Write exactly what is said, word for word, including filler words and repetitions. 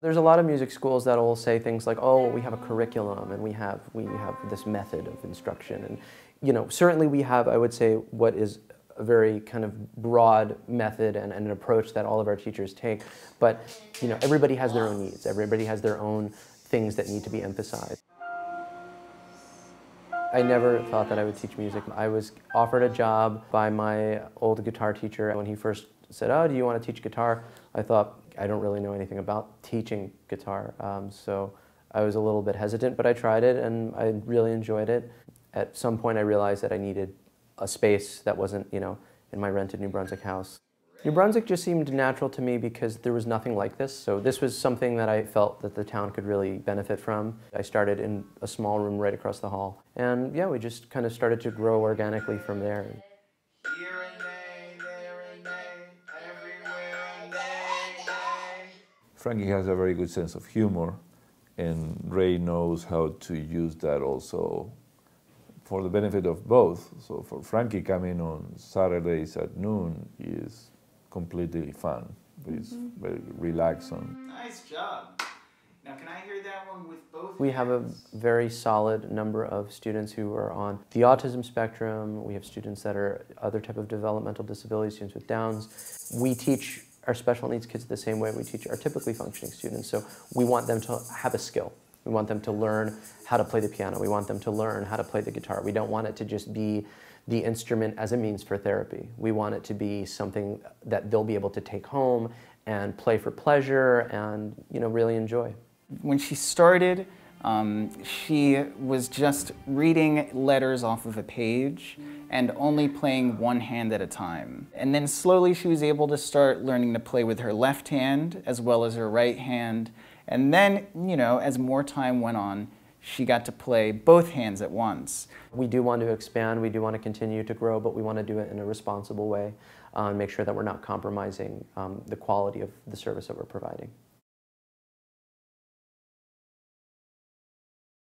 There's a lot of music schools that will say things like, oh, we have a curriculum and we have, we have this method of instruction. And, you know, certainly we have, I would say, what is a very kind of broad method and, and an approach that all of our teachers take. But, you know, everybody has their own needs. Everybody has their own things that need to be emphasized. I never thought that I would teach music. I was offered a job by my old guitar teacher when he first said, oh, do you want to teach guitar? I thought, I don't really know anything about teaching guitar, um, so I was a little bit hesitant, but I tried it and I really enjoyed it. At some point I realized that I needed a space that wasn't, you know, in my rented New Brunswick house. New Brunswick just seemed natural to me because there was nothing like this, so this was something that I felt that the town could really benefit from. I started in a small room right across the hall, and yeah, we just kind of started to grow organically from there. Frankie has a very good sense of humor, and Ray knows how to use that also for the benefit of both. So for Frankie, coming on Saturdays at noon is completely fun. It's mm-hmm. very relaxing. Nice job. Now can I hear that one with both? We have a very solid number of students who are on the autism spectrum. We have students that are other type of developmental disabilities, students with Downs. We teach our special needs kids the same way we teach our typically functioning students. So we want them to have a skill. We want them to learn how to play the piano. We want them to learn how to play the guitar. We don't want it to just be the instrument as a means for therapy. We want it to be something that they'll be able to take home and play for pleasure and, you know, really enjoy. When she started, um, she was just reading letters off of a page and only playing one hand at a time. And then slowly she was able to start learning to play with her left hand as well as her right hand. And then, you know, as more time went on, she got to play both hands at once. We do want to expand, we do want to continue to grow, but we want to do it in a responsible way, uh, make sure that we're not compromising um, the quality of the service that we're providing.